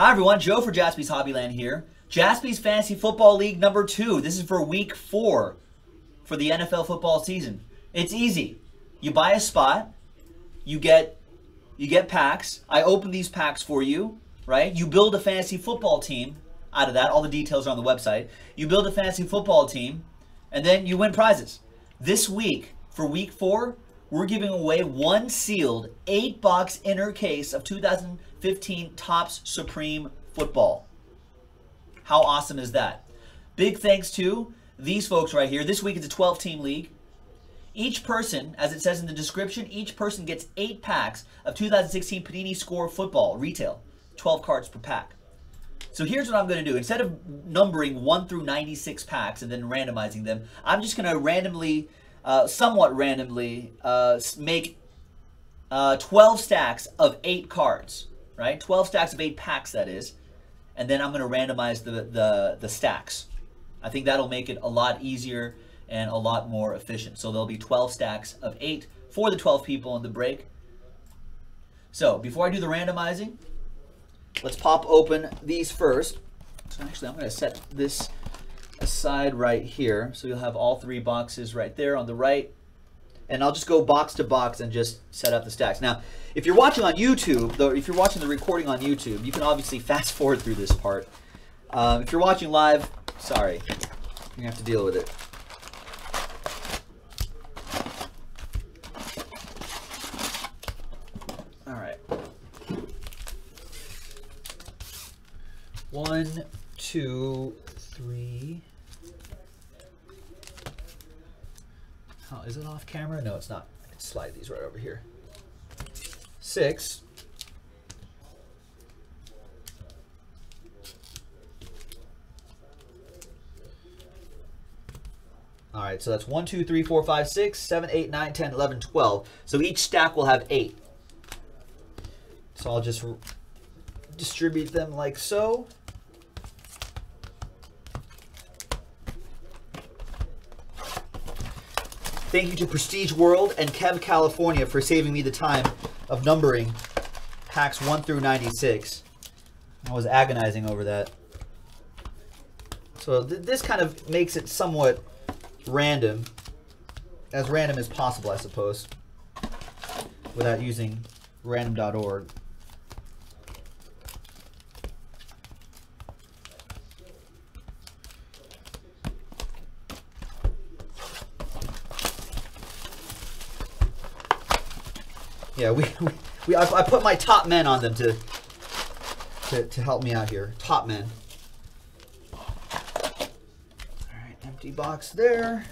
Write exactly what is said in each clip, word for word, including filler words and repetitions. Hi everyone, Joe for Jaspy's Hobbyland here. Jaspy's Fantasy Football League number two. This is for week four for the N F L football season. It's easy. You buy a spot, you get you get packs. I open these packs for you, right? You build a fantasy football team out of that. All the details are on the website. You build a fantasy football team, and then you win prizes. This week, for week four, we're giving away one sealed eight box inner case of two thousand fifteen Topps Supreme Football. How awesome is that? Big thanks to these folks right here. This week it's a twelve team league. Each person, as it says in the description, each person gets eight packs of two thousand sixteen Panini Score football, retail, twelve cards per pack. So here's what I'm going to do. Instead of numbering one through ninety-six packs and then randomizing them, I'm just going to randomly, uh, somewhat randomly, uh, make uh, twelve stacks of eight cards, right? twelve stacks of eight packs, that is. And then I'm going to randomize the, the, the stacks. I think that'll make it a lot easier and a lot more efficient. So there'll be twelve stacks of eight for the twelve people in the break. So before I do the randomizing, let's pop open these first. So actually, I'm going to set this aside right here. So you'll have all three boxes right there on the right. And I'll just go box to box and just set up the stacks. Now, if you're watching on YouTube, though, if you're watching the recording on YouTube, you can obviously fast forward through this part. Um, if you're watching live, sorry, you're going to have to deal with it. All right. One, two, three. Oh, is it off camera? No, it's not. I can slide these right over here. Six. All right, so that's one, two, three, four, five, six, seven, eight, nine, ten, eleven, twelve. So each stack will have eight. So I'll just distribute them like so. Thank you to Prestige World and Kev California for saving me the time of numbering packs one through ninety-six. I was agonizing over that. So th this kind of makes it somewhat random, as random as possible, I suppose, without using random dot org. Yeah, we, we, we I, I put my top men on them to, to to help me out here. Top men. All right, empty box there.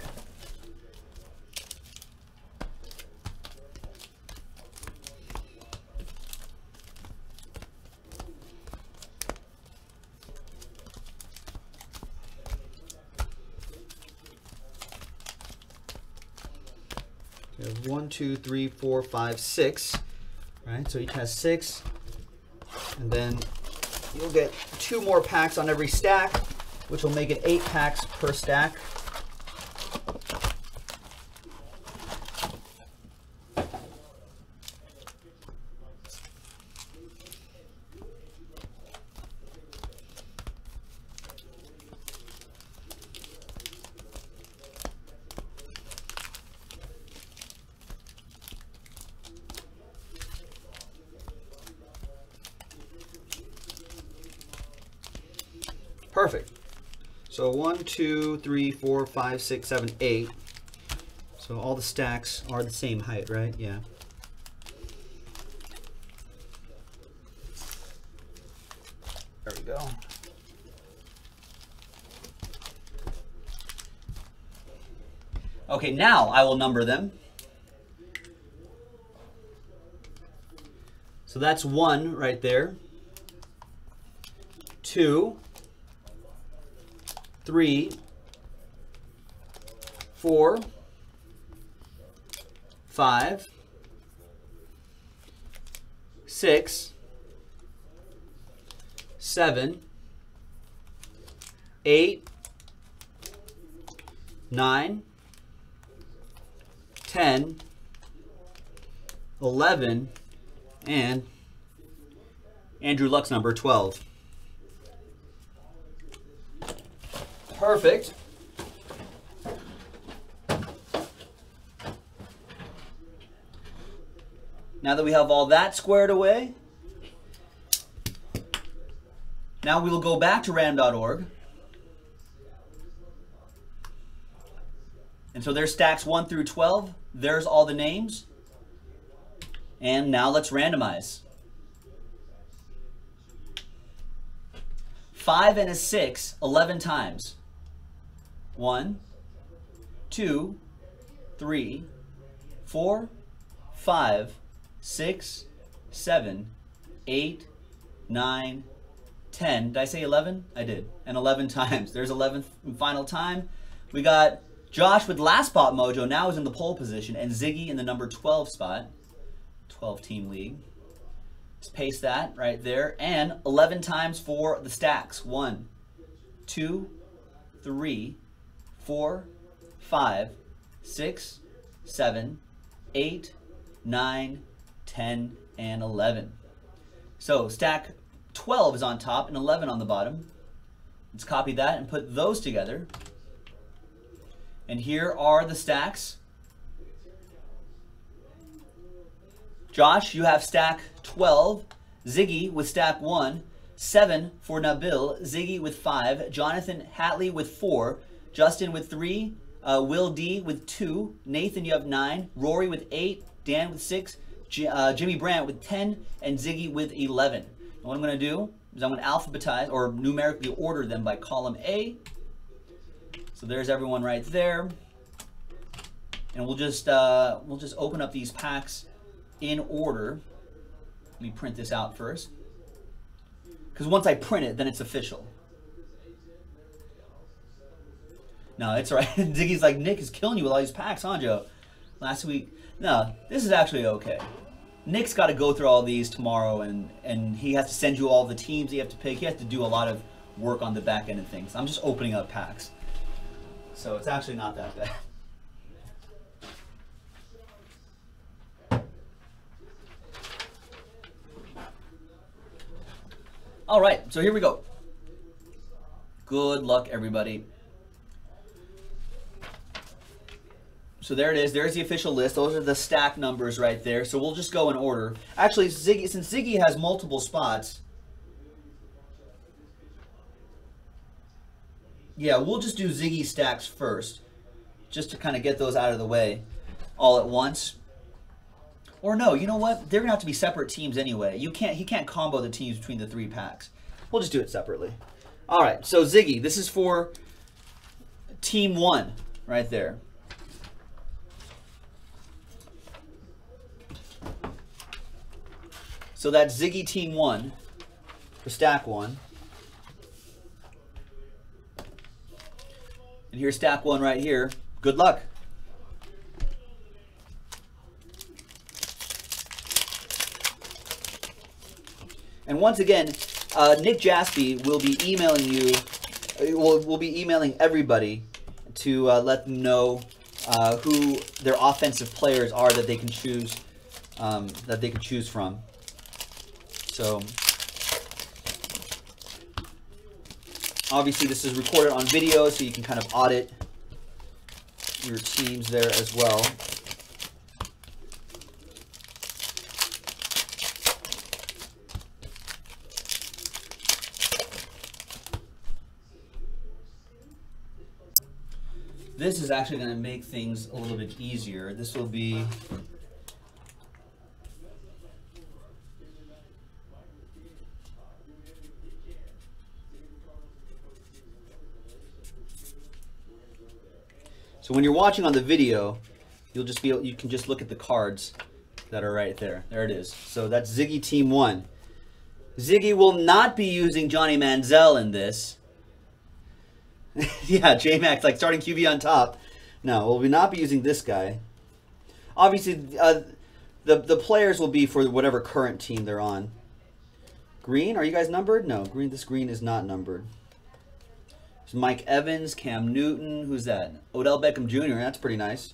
One, two, three, four, five, six. All right, so each has six. And then you'll get two more packs on every stack, which will make it eight packs per stack. Perfect. So one, two, three, four, five, six, seven, eight. So all the stacks are the same height, right? Yeah. There we go. Okay, now I will number them. So that's one right there. Two. Three, four, five, six, seven, eight, nine, ten, eleven, and Andrew Luck's number twelve. Perfect. Now that we have all that squared away, now we will go back to random dot org. And so there's stacks one through twelve. There's all the names. And now let's randomize. five and a six, eleven times. one, two, three, four, five, six, seven, eight, nine, ten. Did I say eleven? I did. And eleven times. There's eleventh and final time. We got Josh with last spot mojo, now is in the pole position, and Ziggy in the number twelve spot. twelve team league. Let's paste that right there. And eleven times for the stacks. one, two, three, four, five, six, seven, eight, nine, ten, and eleven. So stack twelve is on top and eleven on the bottom. Let's copy that and put those together. And here are the stacks. Josh, you have stack twelve. Ziggy with stack one. seven for Nabil. Ziggy with five. Jonathan Hatley with four. Justin with three. Uh, Will D with two. Nathan, you have nine. Rory with eight. Dan with six. G uh, Jimmy Brandt with ten. And Ziggy with eleven. And what I'm going to do is I'm going to alphabetize or numerically order them by column A. So there's everyone right there, and we'll just uh, we'll just open up these packs in order. Let me print this out first, because once I print it, then it's official. No, it's all right. Ziggy's like, Nick is killing you with all these packs, huh, Joe? Last week, no, this is actually okay. Nick's got to go through all these tomorrow, and and he has to send you all the teams that you have to pick. He has to do a lot of work on the back end of things. I'm just opening up packs. So it's actually not that bad. All right, so here we go. Good luck, everybody. So there it is. There's the official list. Those are the stack numbers right there. So we'll just go in order. Actually, Ziggy, since Ziggy has multiple spots, yeah, we'll just do Ziggy stacks first, just to kind of get those out of the way all at once. Or no, you know what? They're gonna have to be separate teams anyway. You can't, he can't combo the teams between the three packs. We'll just do it separately. All right, so Ziggy, this is for team one right there. So that's Ziggy team one for stack one. And here's stack one right here. Good luck. And once again, uh, Nick Jaspy will be emailing you, will, will be emailing everybody to uh, let them know uh, who their offensive players are that they can choose, um, that they can choose from. So obviously, this is recorded on video, so you can kind of audit your teams there as well. This is actually going to make things a little bit easier. This will be so when you're watching on the video, you'll just be you can just look at the cards that are right there. There it is. So that's Ziggy team one. Ziggy will not be using Johnny Manziel in this. Yeah, J-Max, like starting Q B on top. No, we'll be not be using this guy. Obviously, uh, the the players will be for whatever current team they're on. Green, are you guys numbered? No, green. This green is not numbered. Mike Evans, Cam Newton, who's that? Odell Beckham Junior, that's pretty nice.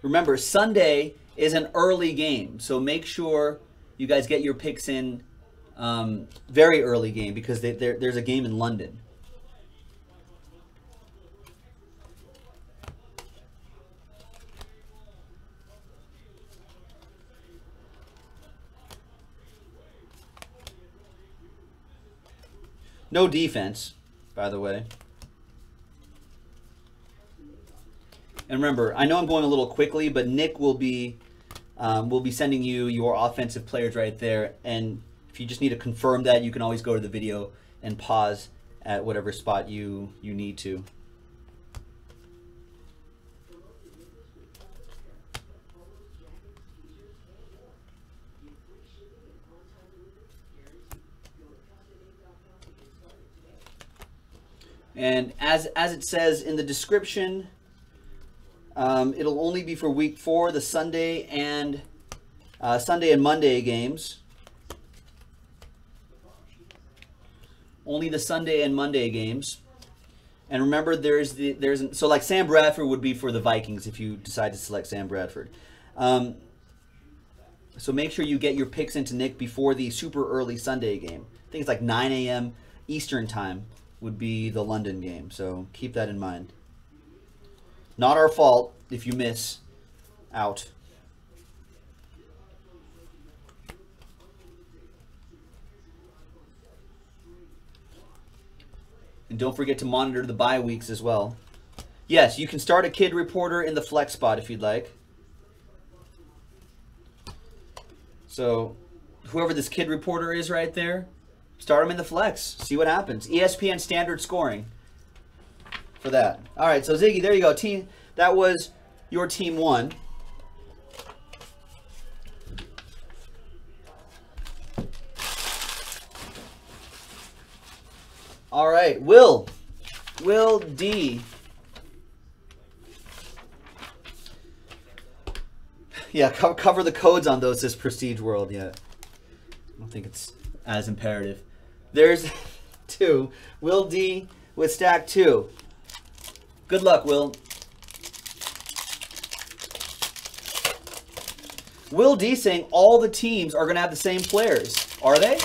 Remember, Sunday is an early game. So make sure you guys get your picks in um, very early game, because they, there's a game in London. No defense, by the way. And remember, I know I'm going a little quickly, but Nick will be um, will be sending you your offensive players right there. And if you just need to confirm that, you can always go to the video and pause at whatever spot you, you need to. And as, as it says in the description, um, it'll only be for week four, the Sunday and uh, Sunday and Monday games. Only the Sunday and Monday games. And remember, there's the there's an, so like Sam Bradford would be for the Vikings if you decide to select Sam Bradford. Um, so make sure you get your picks into Nick before the super early Sunday game. I think it's like nine A M Eastern time would be the London game, so keep that in mind. Not our fault if you miss out. And don't forget to monitor the bye weeks as well. Yes, you can start a kid reporter in the flex spot if you'd like. So whoever this kid reporter is right there, start them in the flex. See what happens. E S P N standard scoring for that. All right, so Ziggy, there you go. Team, that was your team one. All right, Will. Will D. Yeah, co cover the codes on those, this Prestige World. Yeah, I don't think it's as imperative. There's two. Will D with stack two. Good luck, Will. Will D saying all the teams are going to have the same players. Are they?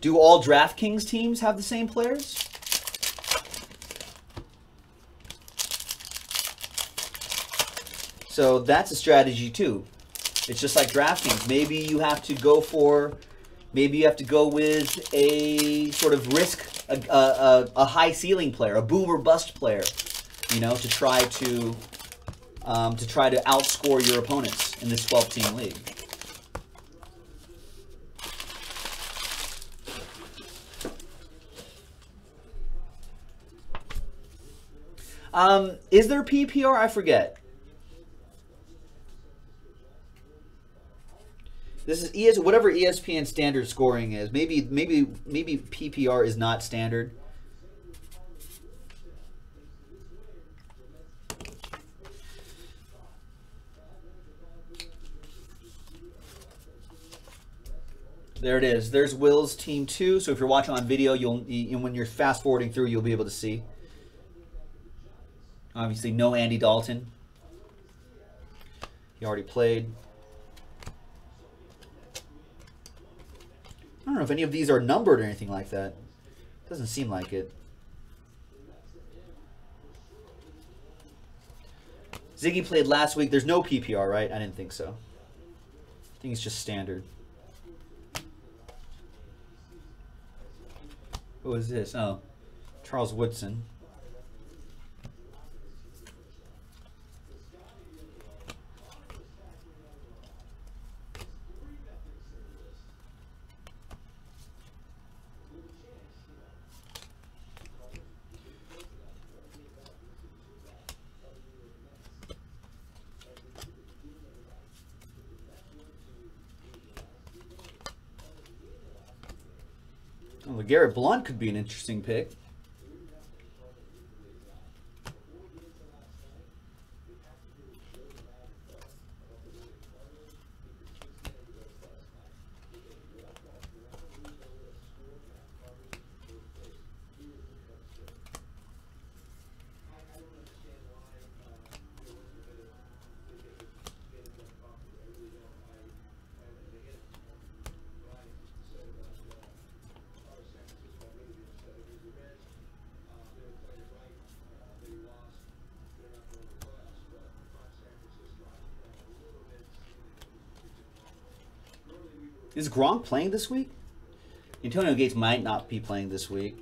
Do all DraftKings teams have the same players? So that's a strategy too. It's just like DraftKings. Maybe you have to go for Maybe you have to go with a sort of risk, a, a, a high ceiling player, a boom or bust player, you know, to try to um, to try to outscore your opponents in this twelve team league. Um, is there P P R? I forget. This is E S, whatever E S P N standard scoring is. Maybe, maybe, maybe P P R is not standard. There it is. There's Will's team two. So if you're watching on video, you'll you, when you're fast forwarding through, you'll be able to see. Obviously, no Andy Dalton. He already played. I don't know if any of these are numbered or anything like that. Doesn't seem like it. Ziggy played last week. There's no P P R, right? I didn't think so. I think it's just standard. What was this? Oh, Charles Woodson. Garrett Blunt could be an interesting pick. Is Gronk playing this week? Antonio Gates might not be playing this week.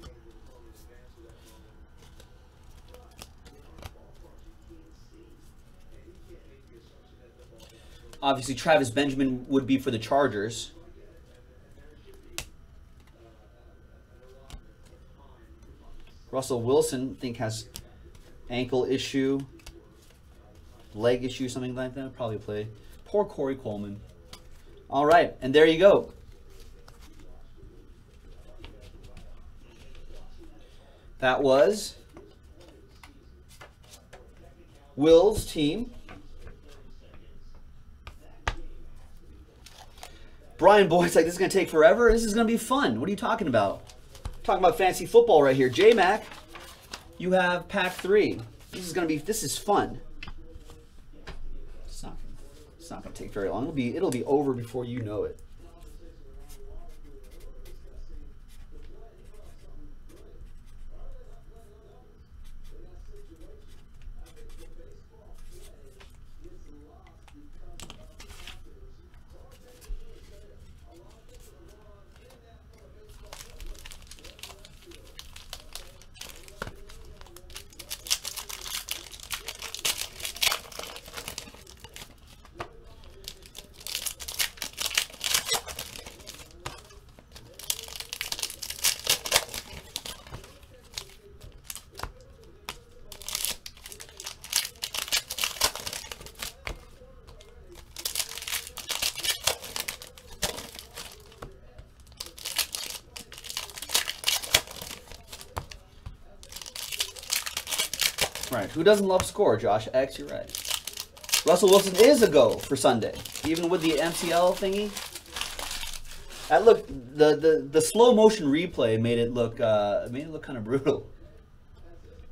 Obviously, Travis Benjamin would be for the Chargers. Russell Wilson, I think, has ankle issue, leg issue, something like that. Probably play. Poor Corey Coleman. All right, and there you go. That was Will's team. Brian Boyd's like, this is going to take forever. This is going to be fun. What are you talking about? I'm talking about fantasy football right here. J Mac, you have pack three. This is going to be, this is fun. It's not, it's not going to take very long. It'll be, it'll be over before you know it. Right. Who doesn't love score, Josh X? You're right. Russell Wilson is a go for Sunday, even with the M C L thingy. That look, the the the slow motion replay made it look uh, made it look kind of brutal.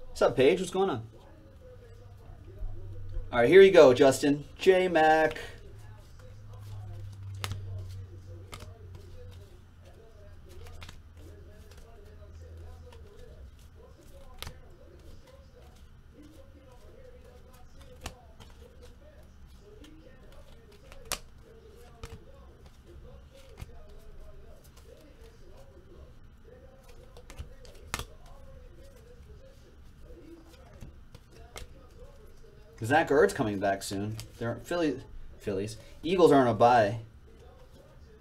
What's up, Paige? What's going on? All right, here you go, Justin. J Mac. Zach Ertz coming back soon. They're Philly, Phillies. Eagles aren't a bye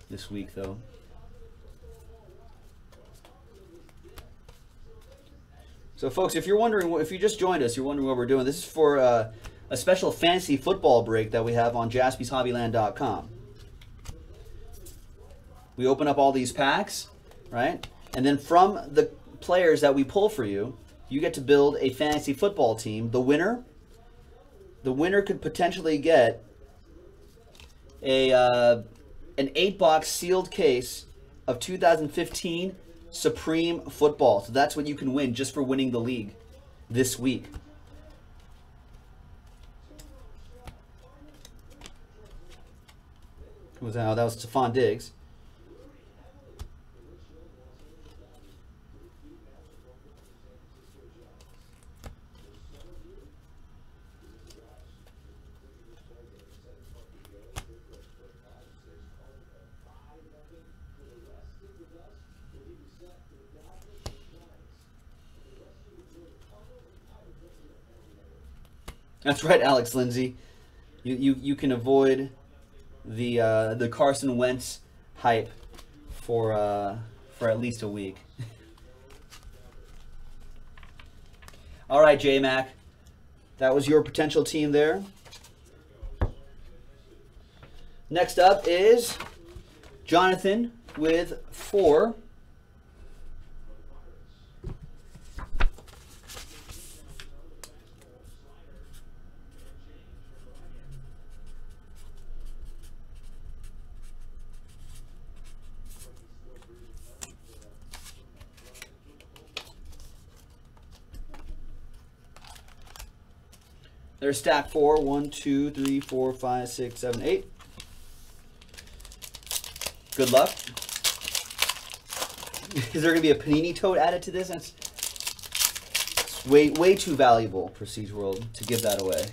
this week, though. So, folks, if you're wondering, if you just joined us, you're wondering what we're doing. This is for uh, a special fantasy football break that we have on Jaspys Hobbyland dot com. We open up all these packs, right? And then from the players that we pull for you, you get to build a fantasy football team. The winner... The winner could potentially get a uh, an eight-box sealed case of two thousand fifteen Supreme Football. So that's what you can win just for winning the league this week. Who was that? Oh, that was Stephon Diggs. That's right, Alex Lindsay. You you you can avoid the uh, the Carson Wentz hype for uh, for at least a week. All right, J Mac, that was your potential team there. Next up is Jonathan with four. There's stack four. One, two, three, four, five, six, seven, eight. Good luck. Is there going to be a Panini tote added to this? That's it's way, way too valuable, Prestige World, to give that away.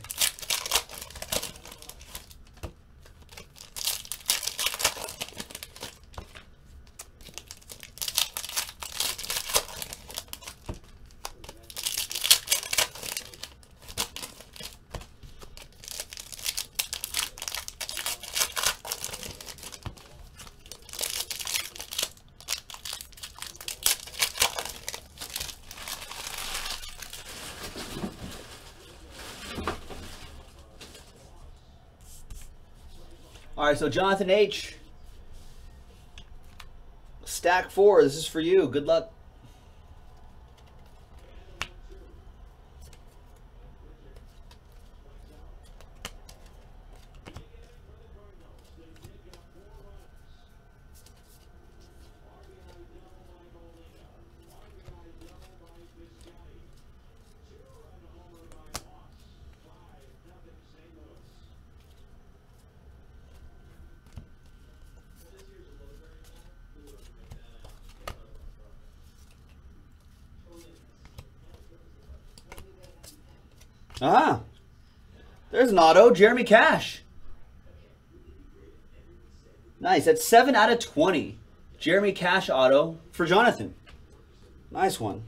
All right, so Jonathan H. Stack four, this is for you. Good luck. Ah, there's an auto, Jeremy Cash. Nice, that's seven out of twenty. Jeremy Cash auto for Jonathan. Nice one.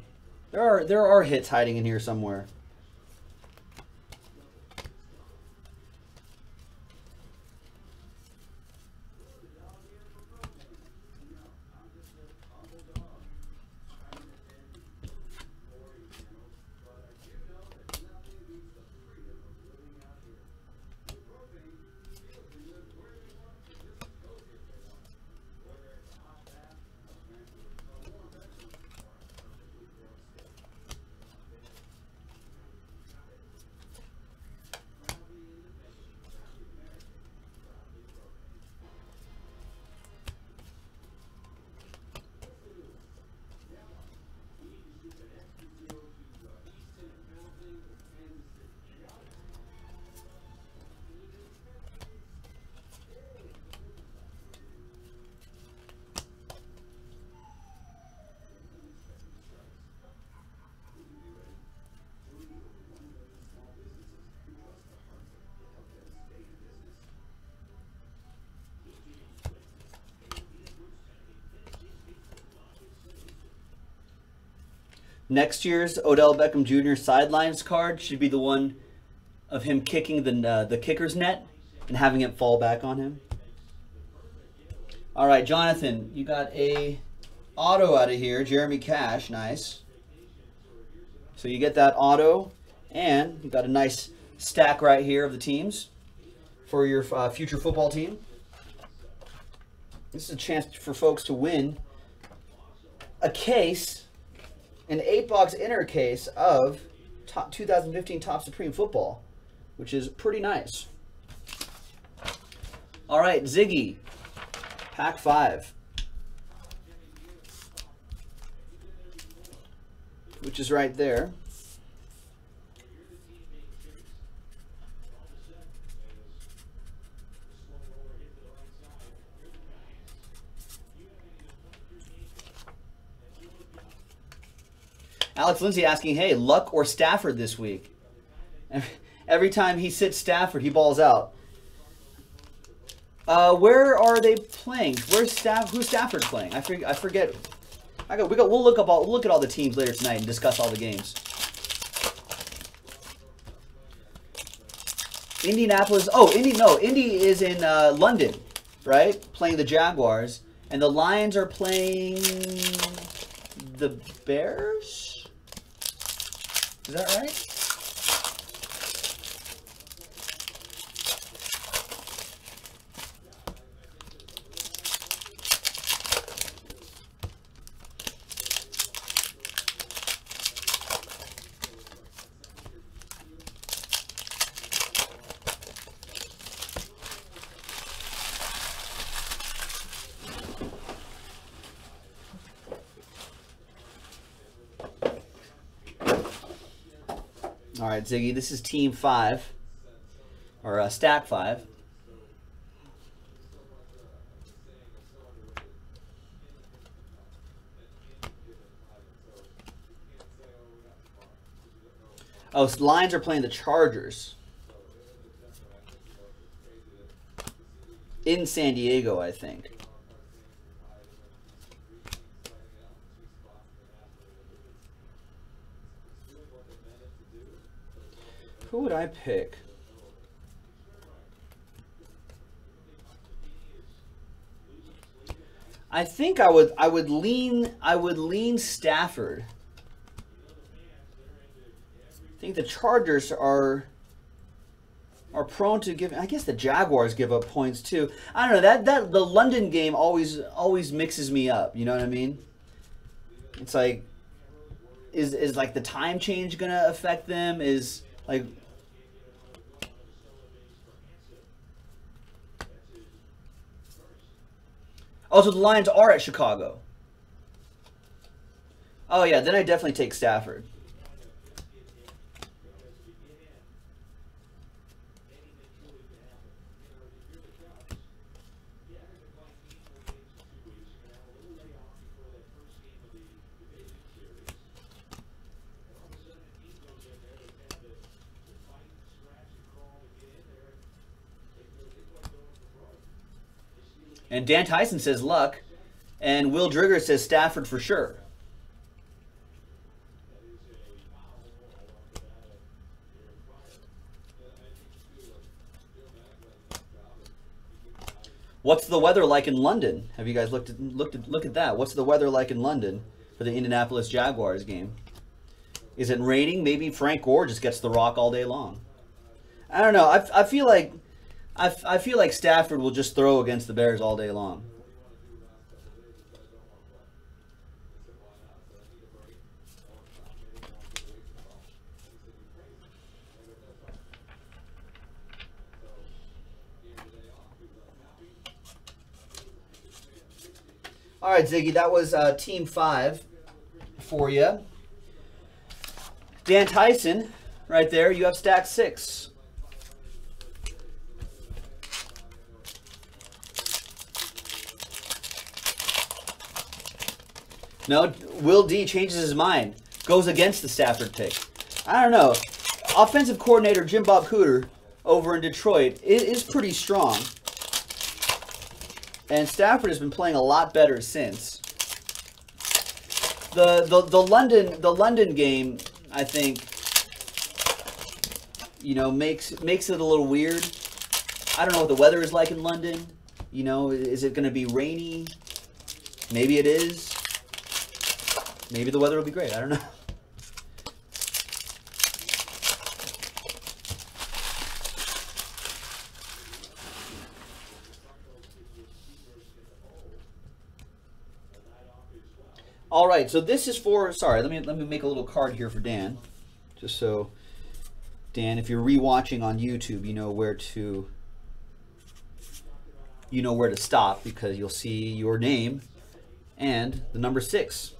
There are, there are hits hiding in here somewhere. Next year's Odell Beckham Junior sidelines card should be the one of him kicking the, uh, the kicker's net and having it fall back on him. All right, Jonathan, you got a auto out of here. Jeremy Cash, nice. So you get that auto, and you got a nice stack right here of the teams for your uh, future football team. This is a chance for folks to win a case, an eight-box inner case of top two thousand fifteen Topps Supreme Football, which is pretty nice. All right, Ziggy, pack five, which is right there. Alex Lindsay asking, hey, Luck or Stafford this week? Every time he sits Stafford, he balls out. Uh, where are they playing? Where's Staff? Who's Stafford playing? I forget. I forget. I got. We got. We'll look up all. We'll look at all the teams later tonight and discuss all the games. Indianapolis. Oh, Indy. No, Indy is in uh, London, right? Playing the Jaguars, and the Lions are playing the Bears. Is that right? All right, Ziggy, this is team five, or uh, stack five. Oh, so the Lions are playing the Chargers. In San Diego, I think. Who would I pick? I think I would I would lean I would lean Stafford. I think the Chargers are are prone to give. I guess the Jaguars give up points too. I don't know, that that the London game always always mixes me up. You know what I mean? It's like, is is like the time change gonna affect them? Is like. Also, the Lions are at Chicago. Oh, yeah, then I definitely take Stafford. And Dan Tyson says Luck, and Will Drigger says Stafford for sure. What's the weather like in London? Have you guys looked at, looked at, look at that? What's the weather like in London for the Indianapolis Jaguars game? Is it raining? Maybe Frank Gore just gets the rock all day long. I don't know. I, I feel like... I, f I feel like Stafford will just throw against the Bears all day long. All right, Ziggy, that was uh, Team Five for you. Dan Tyson, right there. You have Stack Six. No, Will D changes his mind. Goes against the Stafford pick. I don't know. Offensive coordinator Jim Bob Cooter over in Detroit is pretty strong. And Stafford has been playing a lot better since. The the, the London the London game, I think, you know, makes makes it a little weird. I don't know what the weather is like in London. You know, is it gonna be rainy? Maybe it is. Maybe the weather will be great. I don't know. All right. So this is for. Sorry. Let me let me make a little card here for Dan, just so Dan, if you're rewatching on YouTube, you know where to. You know where to stop, because you'll see your name and the number six.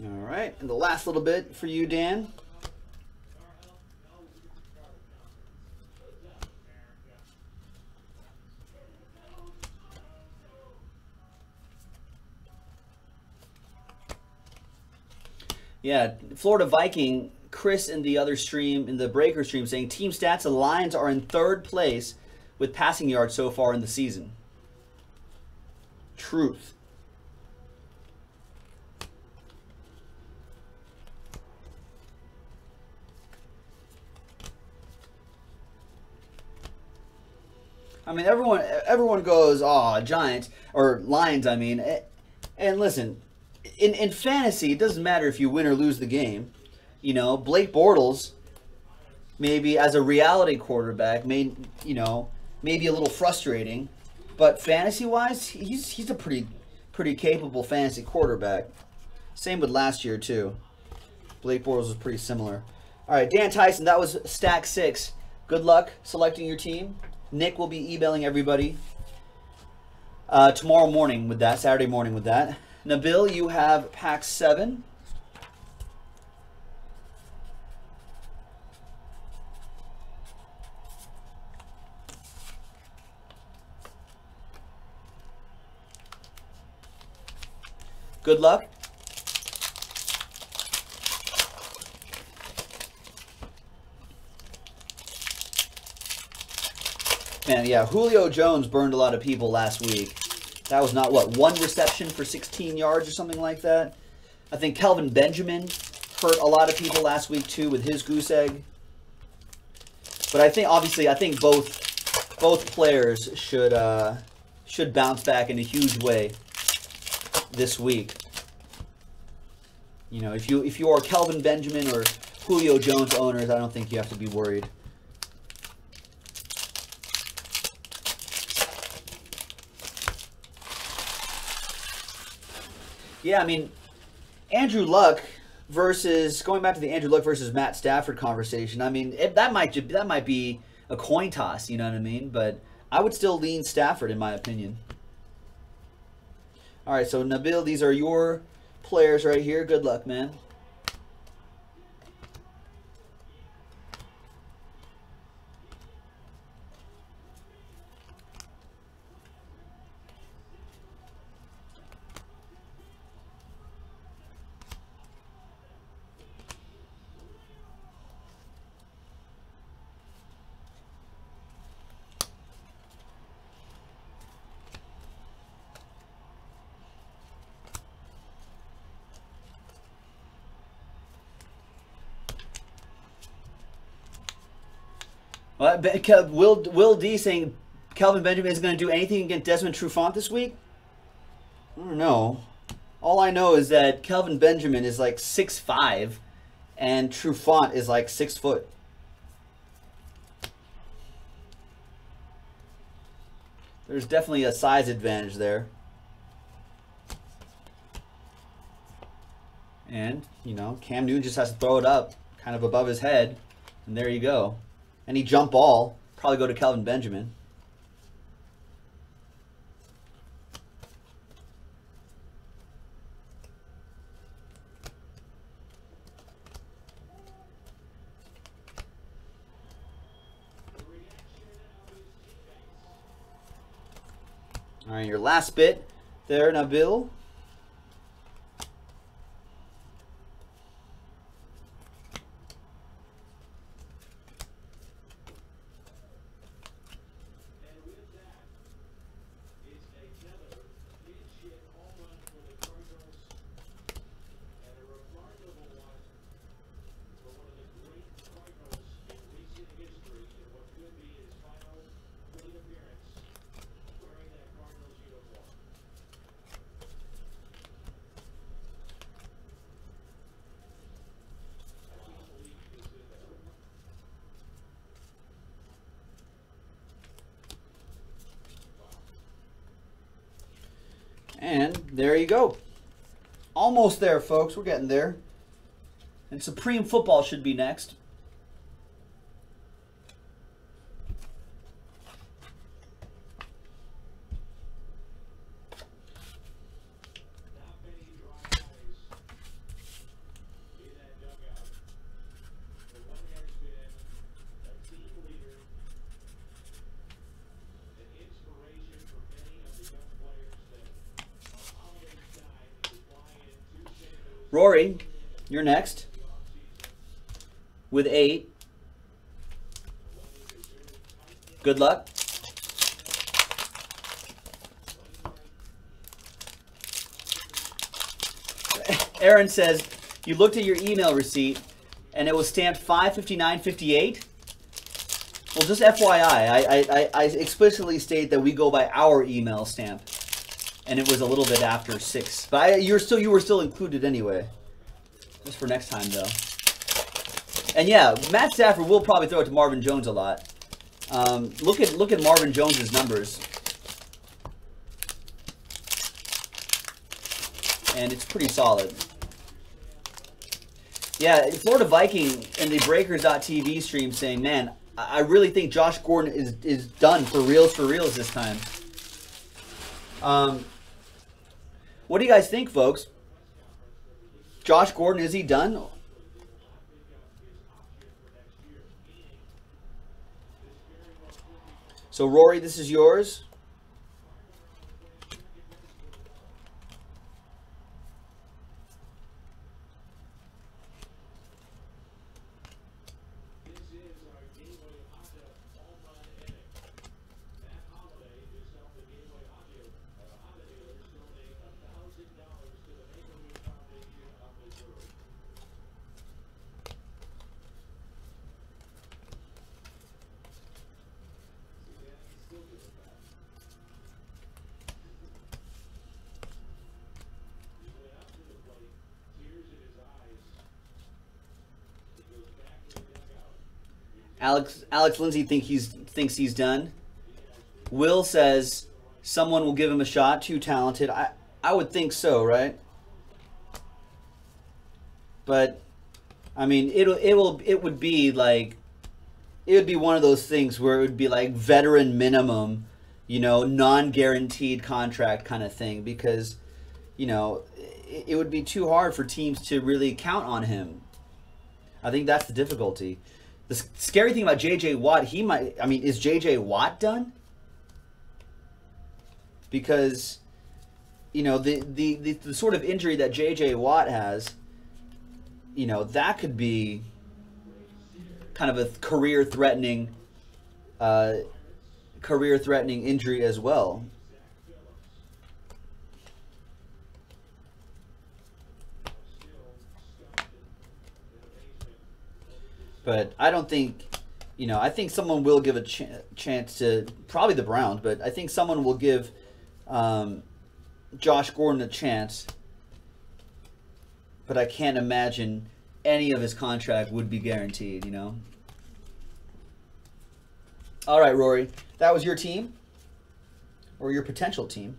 All right, and the last little bit for you, Dan. Yeah, Florida Viking, Chris in the other stream, in the breaker stream, saying team stats, the Lions are in third place with passing yards so far in the season. Truth. I mean, everyone everyone goes, oh, Giants, or Lions, I mean. And listen, in, in fantasy, it doesn't matter if you win or lose the game. You know, Blake Bortles, maybe as a reality quarterback, may, you know, maybe a little frustrating. But fantasy-wise, he's, he's a pretty, pretty capable fantasy quarterback. Same with last year, too. Blake Bortles was pretty similar. All right, Dan Tyson, that was stack six. Good luck selecting your team. Nick will be emailing everybody uh, tomorrow morning with that, Saturday morning with that. Nabil, you have pack seven. Good luck. Man, yeah, Julio Jones burned a lot of people last week. That was not, what, one reception for sixteen yards or something like that? I think Kelvin Benjamin hurt a lot of people last week, too, with his goose egg. But I think, obviously, I think both both players should, uh, should bounce back in a huge way this week. You know, if you, if you are Kelvin Benjamin or Julio Jones owners, I don't think you have to be worried. Yeah, I mean, Andrew Luck versus, going back to the Andrew Luck versus Matt Stafford conversation, I mean, it, that might that might be a coin toss, you know what I mean? But I would still lean Stafford, in my opinion. All right, so Nabil, these are your players right here. Good luck, man. Well, Will, Will D saying Kelvin Benjamin is going to do anything against Desmond Trufant this week? I don't know. All I know is that Kelvin Benjamin is like six five and Trufant is like six foot. There's definitely a size advantage there. And, you know, Cam Newton just has to throw it up kind of above his head, and there you go. Any jump ball, probably go to Kelvin Benjamin. All right, your last bit there, Nabil. And there you go. Almost there, folks. We're getting there. And Supreme Football should be next. Rory, you're next with eight. Good luck. Aaron says, you looked at your email receipt and it was stamped five fifty-nine fifty-eight. Well, just F Y I, I, I, I explicitly state that we go by our email stamp, and it was a little bit after six. But I, you're still, you were still included anyway. Just for next time, though. And yeah, Matt Stafford will probably throw it to Marvin Jones a lot. Um, look at look at Marvin Jones's numbers, and it's pretty solid. Yeah, Florida Viking in the breakers dot T V stream saying, man, I really think Josh Gordon is, is done for reals for reals this time. Um, what do you guys think, folks? Josh Gordon, is he done? So, Rory, this is yours. Alex Alex Lindsay think he's, thinks he's done. Will says someone will give him a shot. Too talented. I, I would think so, right? But I mean, it'll it will it would be like it would be one of those things where it would be like veteran minimum, you know, non-guaranteed contract kind of thing, because you know it, it would be too hard for teams to really count on him. I think that's the difficulty. The scary thing about J J Watt, he might, I mean, is J J Watt done? Because, you know, the, the, the, the sort of injury that J J Watt has, you know, that could be kind of a career-threatening uh, career-threatening injury as well. But I don't think, you know, I think someone will give a ch chance to, probably the Browns, but I think someone will give um, Josh Gordon a chance. But I can't imagine any of his contract would be guaranteed, you know. All right, Rory, that was your team or your potential team.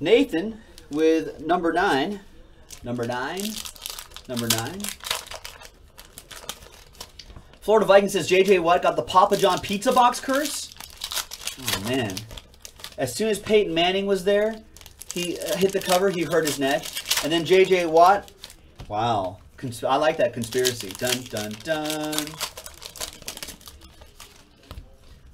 Nathan with number nine, number nine, number nine. Florida Vikings says J J Watt got the Papa John pizza box curse. Oh, man. As soon as Peyton Manning was there, he uh, hit the cover, he hurt his neck. And then J J Watt, wow. Cons I like that conspiracy. Dun, dun, dun.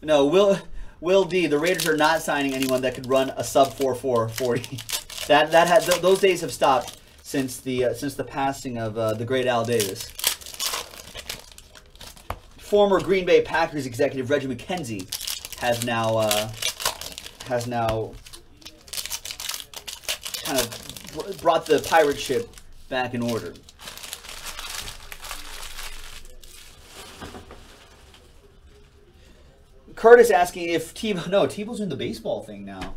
No, Will... Will D, the Raiders are not signing anyone that could run a sub four four forty. That that had th those days have stopped since the uh, since the passing of uh, the great Al Davis. Former Green Bay Packers executive Reggie McKenzie has now uh, has now kind of brought the pirate ship back in order. Curtis asking if Tebow... No, Tebow's in the baseball thing now.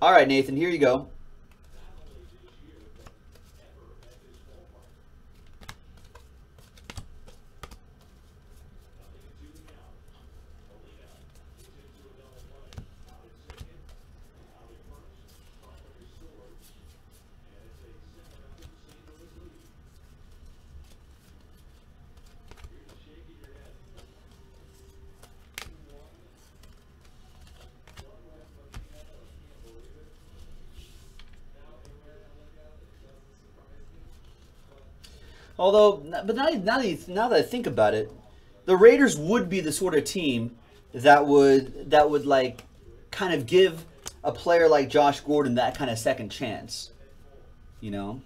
All right, Nathan, here you go. Although, but now, now, that, now that I think about it, the Raiders would be the sort of team that would that would like kind of give a player like Josh Gordon that kind of second chance, you know.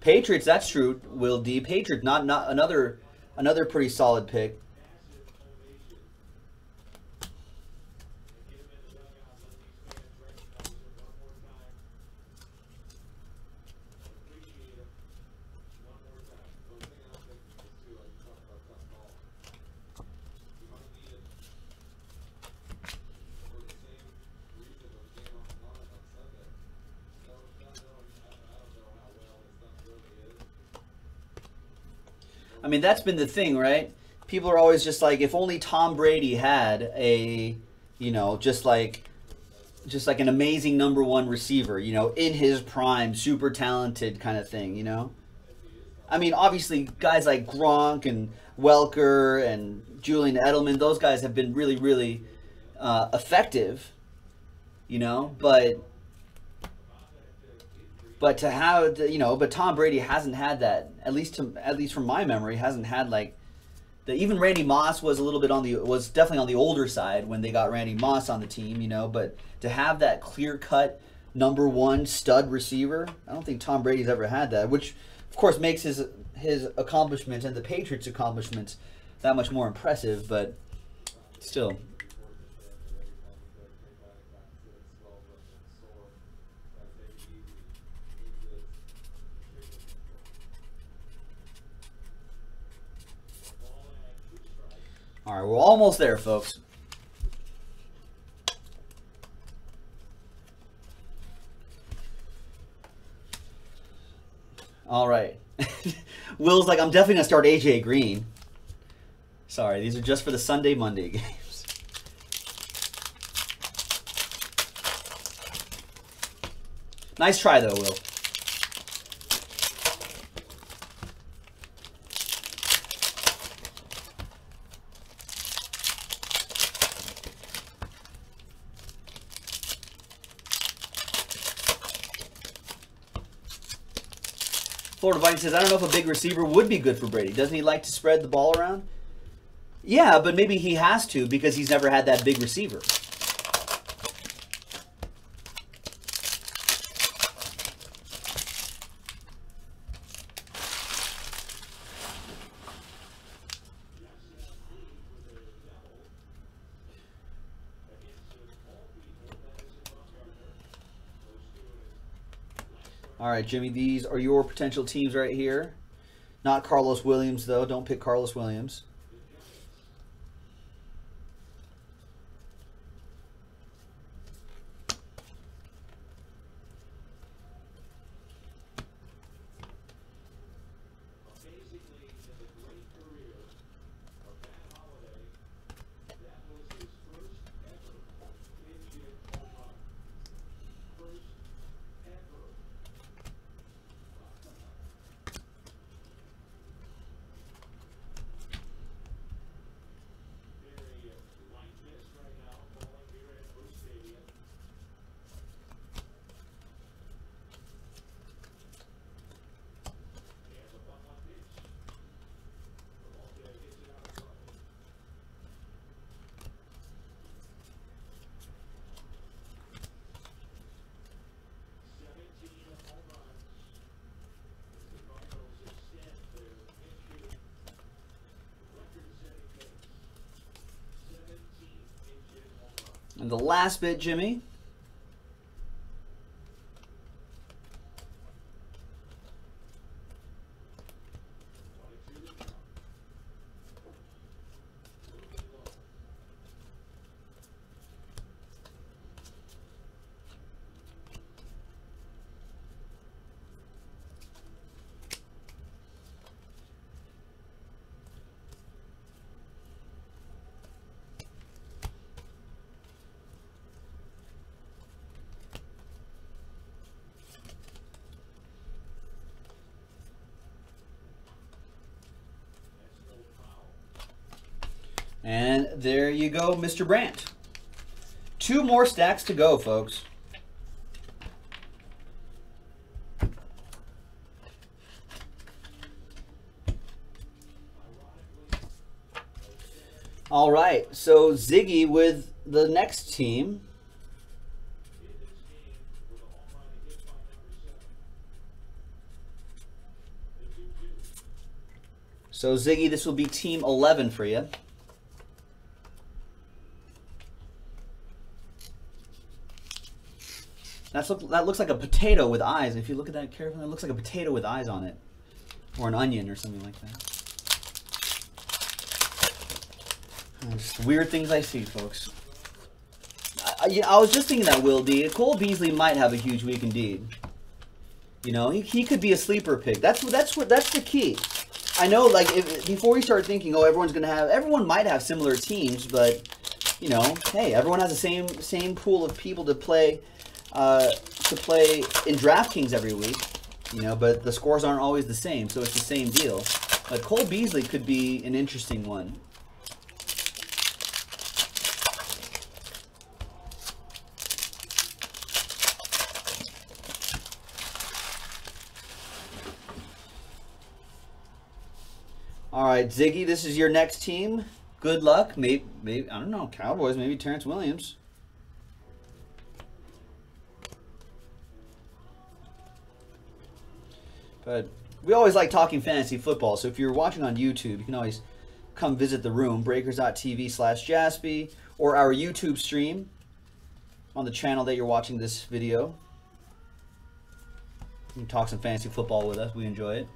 Patriots, that's true. Will D. Patriots, not not another another pretty solid pick. I mean, that's been the thing, right? People are always just like, if only Tom Brady had a, you know, just like, just like an amazing number one receiver, you know, in his prime, super talented kind of thing, you know? I mean, obviously, guys like Gronk and Welker and Julian Edelman, those guys have been really, really uh, effective, you know? But, but to have, you know, but Tom Brady hasn't had that. At least, to, at least from my memory, hasn't had like the even Randy Moss was a little bit on the was definitely on the older side when they got Randy Moss on the team, you know. But to have that clear cut number one stud receiver, I don't think Tom Brady's ever had that. Which, of course, makes his his accomplishments and the Patriots' accomplishments that much more impressive. But still. All right, we're almost there, folks. All right. Will's like, I'm definitely going to start A J Green. Sorry, these are just for the Sunday, Monday games. Nice try, though, Will. Florida Viking says, I don't know if a big receiver would be good for Brady. Doesn't he like to spread the ball around? Yeah, but maybe he has to because he's never had that big receiver. All right, Jimmy, these are your potential teams right here. Not Carlos Williams, though. Don't pick Carlos Williams. And the last bit, Jimmy. And there you go, Mister Brandt. Two more stacks to go, folks. All right, so Ziggy with the next team. So Ziggy, this will be team eleven for you. That's look, that looks like a potato with eyes. If you look at that carefully, it looks like a potato with eyes on it. Or an onion or something like that. Just weird things I see, folks. I, I, I was just thinking that, Will D. Cole Beasley might have a huge week indeed. You know, he, he could be a sleeper pick. That's that's what that's the key. I know, like, if, before you start thinking, oh, everyone's gonna have, everyone might have similar teams, but you know, hey, everyone has the same same pool of people to play. Uh, to play in DraftKings every week, you know, but the scores aren't always the same, so it's the same deal. But Cole Beasley could be an interesting one. All right, Ziggy, this is your next team. Good luck. Maybe, maybe I don't know, Cowboys, maybe Terrence Williams. But we always like talking fantasy football, so if you're watching on YouTube, you can always come visit the room, breakers dot t v slash Jaspy, or our YouTube stream on the channel that you're watching this video. You can talk some fantasy football with us. We enjoy it.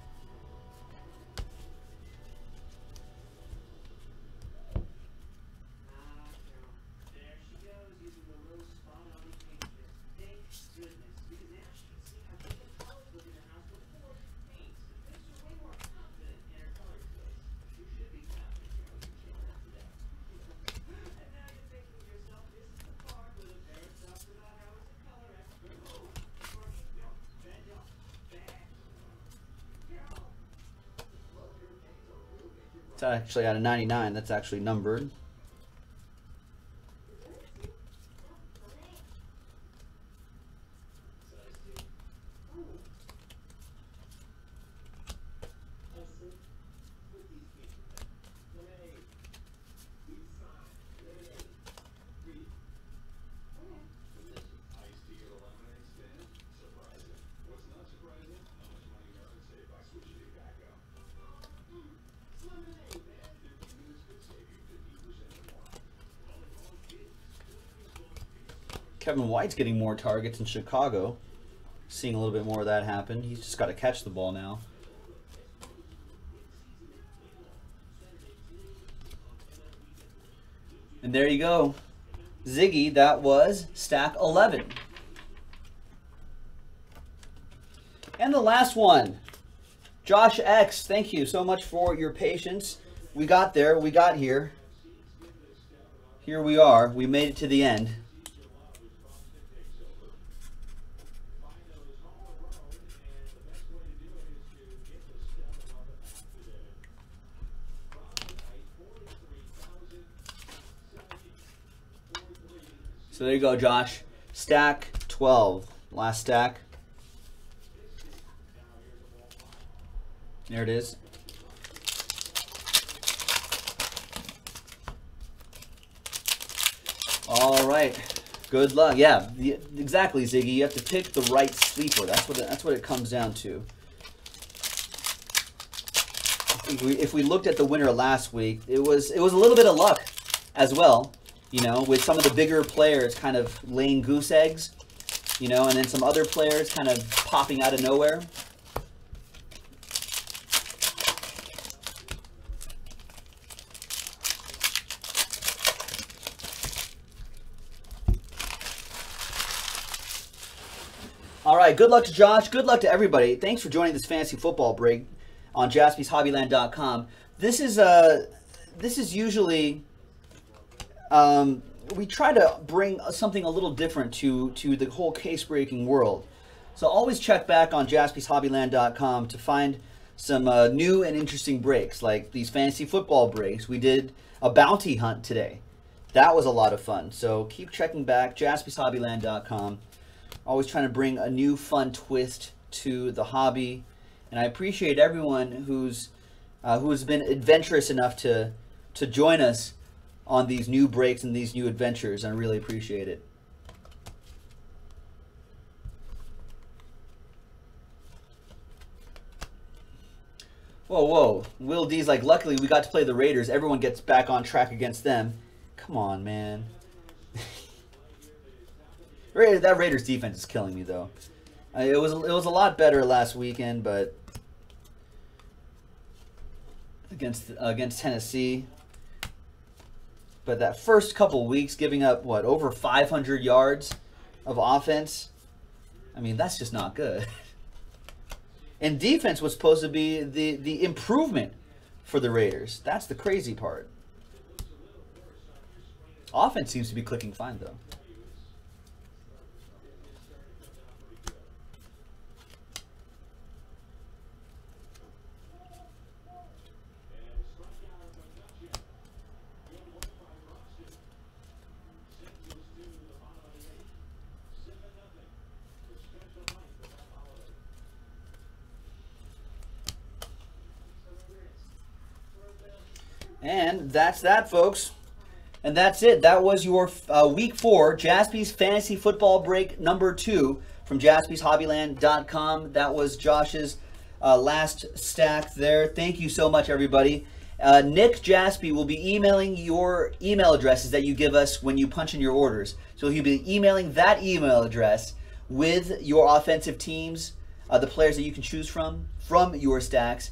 It's actually out of ninety-nine. That's actually numbered. Kevin White's getting more targets in Chicago. Seeing a little bit more of that happen. He's just got to catch the ball now. And there you go. Ziggy, that was stack eleven. And the last one. Josh X, thank you so much for your patience. We got there. We got here. Here we are. We made it to the end. So there you go, Josh. Stack twelve. Last stack. There it is. All right. Good luck. Yeah, the, exactly, Ziggy. You have to pick the right sleeper. That's what it, that's what it comes down to. If we, if we looked at the winner last week, it was it was a little bit of luck as well. You know, with some of the bigger players kind of laying goose eggs, you know, and then some other players kind of popping out of nowhere. All right, good luck to Josh. Good luck to everybody. Thanks for joining this fantasy football break on Jaspys Hobbyland dot com. This is uh, this is usually. Um, we try to bring something a little different to, to the whole case-breaking world. So always check back on Jaspys Hobbyland dot com to find some uh, new and interesting breaks, like these fantasy football breaks. We did a bounty hunt today. That was a lot of fun. So keep checking back, Jaspys Hobbyland dot com. Always trying to bring a new fun twist to the hobby. And I appreciate everyone who's, uh, who's been adventurous enough to, to join us on these new breaks and these new adventures. I really appreciate it. Whoa, whoa. Will D's like, luckily we got to play the Raiders. Everyone gets back on track against them. Come on, man. That Raiders defense is killing me, though. It was, it was a lot better last weekend, but against uh, against Tennessee. But that first couple weeks, giving up, what, over five hundred yards of offense? I mean, that's just not good. And defense was supposed to be the, the improvement for the Raiders. That's the crazy part. Offense seems to be clicking fine, though. And that's that, folks. And that's it. That was your uh, week four Jaspy's Fantasy Football Break number two from Jaspys Hobbyland dot com. That was Josh's uh, last stack there. Thank you so much, everybody. Uh, Nick Jaspy will be emailing your email addresses that you give us when you punch in your orders. So he'll be emailing that email address with your offensive teams, uh, the players that you can choose from, from your stacks.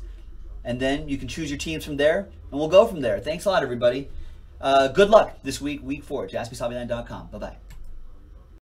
And then you can choose your teams from there, and we'll go from there. Thanks a lot, everybody. Uh, good luck this week, week four, Jaspys Hobbyland dot com. Bye-bye.